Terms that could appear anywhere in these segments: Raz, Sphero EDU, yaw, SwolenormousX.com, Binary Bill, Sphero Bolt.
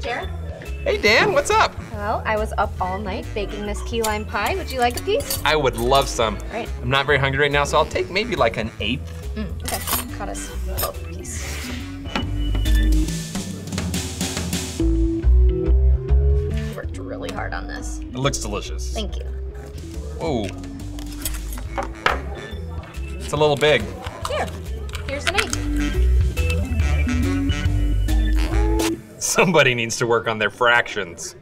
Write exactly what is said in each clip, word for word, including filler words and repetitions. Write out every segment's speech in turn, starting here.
Jared. Hey Dan, what's up? Well, I was up all night baking this key lime pie. Would you like a piece? I would love some. Right. I'm not very hungry right now, so I'll take maybe like an eighth. Mm, okay, caught us both a piece. You worked really hard on this. It looks delicious. Thank you. Whoa. It's a little big. Here, here's an eighth. Somebody needs to work on their fractions.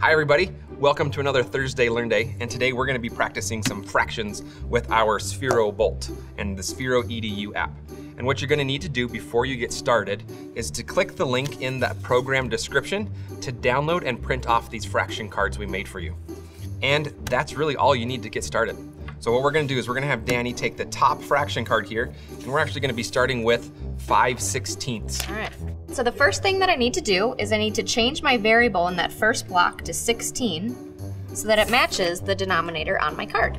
Hi everybody, welcome to another Thursday Learn Day, and today we're gonna be practicing some fractions with our Sphero Bolt and the Sphero E D U app. And what you're gonna need to do before you get started is to click the link in that program description to download and print off these fraction cards we made for you. And that's really all you need to get started. So what we're gonna do is we're gonna have Danny take the top fraction card here, and we're actually gonna be starting with five sixteenths. All right, so the first thing that I need to do is I need to change my variable in that first block to sixteen so that it matches the denominator on my card.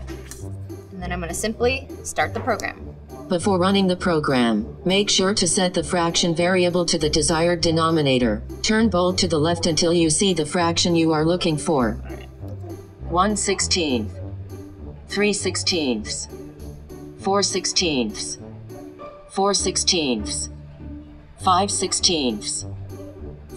And then I'm gonna simply start the program. Before running the program, make sure to set the fraction variable to the desired denominator. Turn Bolt to the left until you see the fraction you are looking for. one sixteenth. three sixteenths, four sixteenths, four sixteenths, five sixteenths,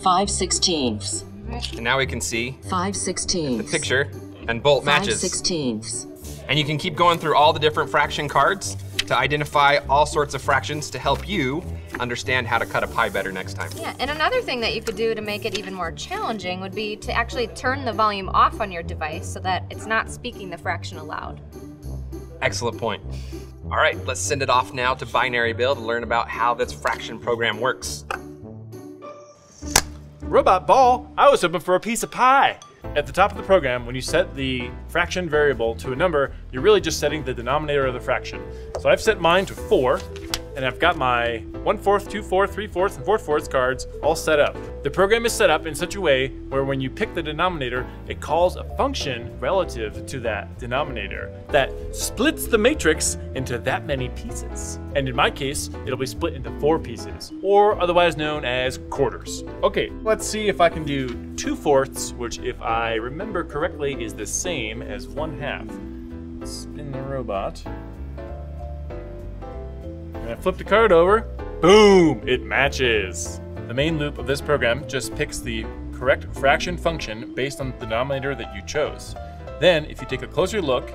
five sixteenths. And now we can see five sixteenths. The picture and Bolt matches. five sixteenths. And you can keep going through all the different fraction cards to identify all sorts of fractions to help you understand how to cut a pie better next time. Yeah, and another thing that you could do to make it even more challenging would be to actually turn the volume off on your device so that it's not speaking the fraction aloud. Excellent point. All right, let's send it off now to Binary Bill to learn about how this fraction program works. Robot Ball, I was hoping for a piece of pie. At the top of the program, when you set the fraction variable to a number, you're really just setting the denominator of the fraction. So I've set mine to four, and I've got my one-fourth, two-fourth, three-fourths, and four-fourths cards all set up. The program is set up in such a way where when you pick the denominator, it calls a function relative to that denominator that splits the matrix into that many pieces. And in my case, it'll be split into four pieces, or otherwise known as quarters. Okay, let's see if I can do two-fourths, which if I remember correctly is the same as one-half. Spin the robot. And I flip the card over, boom, it matches. The main loop of this program just picks the correct fraction function based on the denominator that you chose. Then if you take a closer look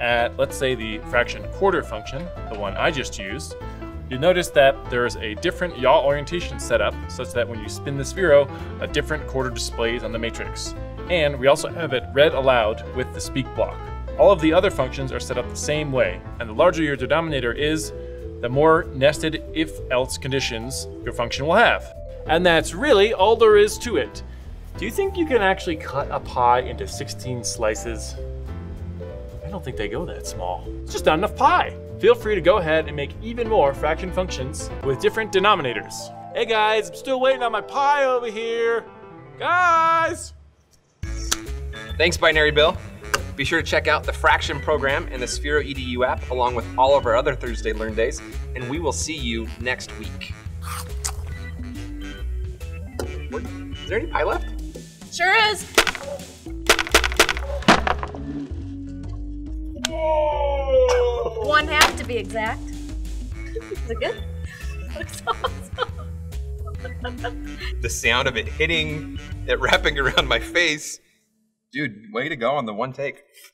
at, let's say, the fraction quarter function, the one I just used, you notice that there's a different yaw orientation setup such that when you spin the Sphero, a different quarter displays on the matrix. And we also have it read aloud with the speak block. All of the other functions are set up the same way, and the larger your denominator is, the more nested if-else conditions your function will have. And that's really all there is to it. Do you think you can actually cut a pie into sixteen slices? I don't think they go that small. It's just not enough pie. Feel free to go ahead and make even more fraction functions with different denominators. Hey guys, I'm still waiting on my pie over here. Guys! Thanks, Binary Bill. Be sure to check out the fraction program and the Sphero E D U app along with all of our other Thursday Learn Days, and we will see you next week. What? Is there any pie left? Sure is. Whoa. One half to be exact. Is it good? Looks awesome. The sound of it hitting, it wrapping around my face. Dude, way to go on the one take.